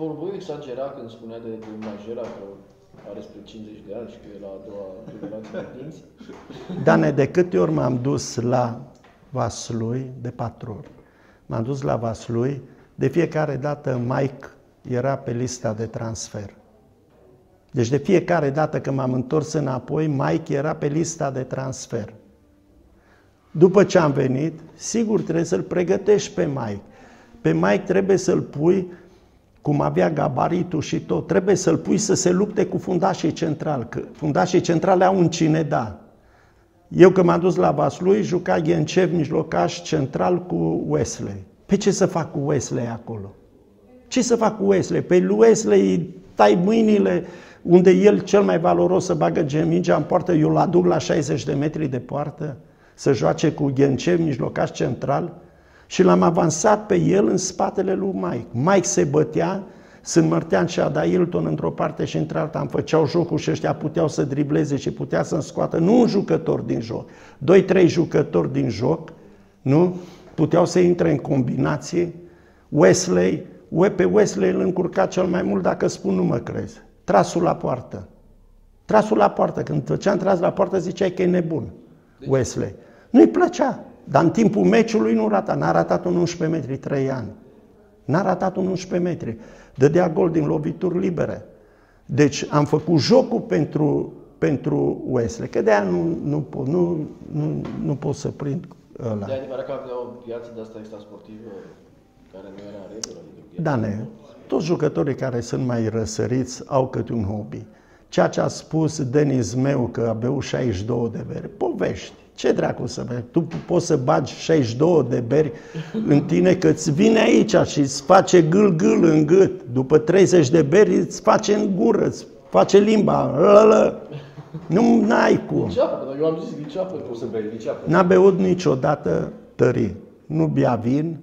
Torboiu exagera când spunea de Temwanjera că are spre 50 de ani și că e la a doua generație de dinți. Dane, de câte ori m-am dus la Vaslui de 4 ori. M-am dus la Vaslui, de fiecare dată Mike era pe lista de transfer. Deci de fiecare dată când m-am întors înapoi, Mike era pe lista de transfer. După ce am venit, sigur trebuie să-l pregătești pe Mike. Pe Mike trebuie să-l pui, cum avea gabaritul și tot, trebuie să-l pui să se lupte cu fundașii centrali, că fundașii centrali au un cine da. Eu când m-am dus la Vaslui, juca Ghencev mijlocaș central cu Wesley. Pe ce să fac cu Wesley acolo? Ce să fac cu Wesley? Pe lui Wesley tai mâinile unde el cel mai valoros să bagă mingea în poartă, eu l-aduc la 60 de metri de poartă să joace cu Ghencev mijlocaș central. Și l-am avansat pe el în spatele lui Mike. Mike se bătea, sunt Mărtean și Ada Ilton într-o parte și într-alta, îmi făceau jocul și ăștia puteau să dribleze și putea să-mi scoată, nu un jucător din joc, 2-3 jucători din joc, nu? Puteau să intre în combinație. Wesley, pe Wesley îl încurca cel mai mult, dacă spun nu mă crezi. Trasul la poartă. Trasul la poartă, când făceam tras la poartă ziceai că e nebun, Wesley. Nu-i plăcea. Dar în timpul meciului nu rata, n-a ratat un 11 metri 3 ani. N-a ratat un 11 metri. Dădea gol din lovituri libere. Deci am făcut jocul pentru Wesley, că de-aia nu pot să prind ăla. De adevărat că avea o viață de asta extrasportivă care nu era în regulă? Da, ne. Toți jucătorii care sunt mai răsăriți au câte un hobby. Ceea ce a spus Denis meu că a beut 62 de beri, povești. Ce dracu să beri? Tu poți să bagi 62 de beri în tine că îți vine aici și îți face gâl-gâl în gât. După 30 de beri îți face în gură, îți face limba. Lălă. Nu n-ai cum. Liceapă, eu am zis liceapă. Nu să bei liceapă. N-a beut niciodată tării. Nu bea vin,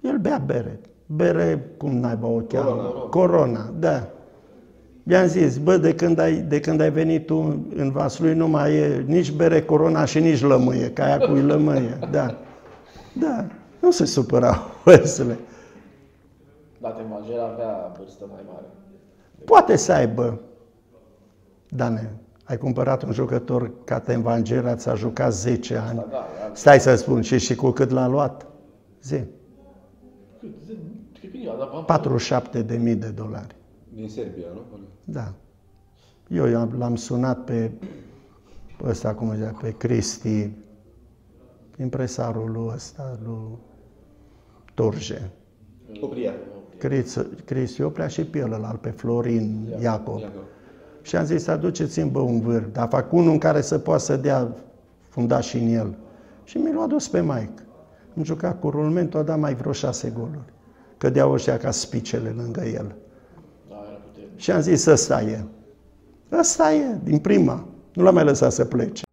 el bea bere. Bere, cum naiba o cheamă? Corona, da. I-am zis, bă, de când ai venit tu în Vaslui nu mai e nici bere Corona și nici lămâie, ca aia cu lămâie, da. Da, nu se supărau Wesley. Dar Temwanjera avea vârstă mai mare. Poate să aibă. Dane, ai cumpărat un jucător ca Temwanjera, ți-a jucat 10 ani. Da, da, stai să spun, și cu cât l-a luat? Zi. 47.000 de dolari. Din Serbia, nu? Da. Eu l-am sunat pe ăsta, cum zicea, pe Cristi, impresarul lui ăsta, lui Torje. Opria. Cristi Opria și pe ălălalt, pe Florin, Iacob. Și am zis, aduceți-mi bă un vârf, dar fac unul în care să poată să dea fundaș în el. Și mi l-a adus pe Mike. Am jucat cu rulmentul, a dat mai vreo 6 goluri. Cădeau ăștia ca spicele lângă el. Și am zis, ăsta e. Ăsta e, din prima. Nu l-am mai lăsat să plece.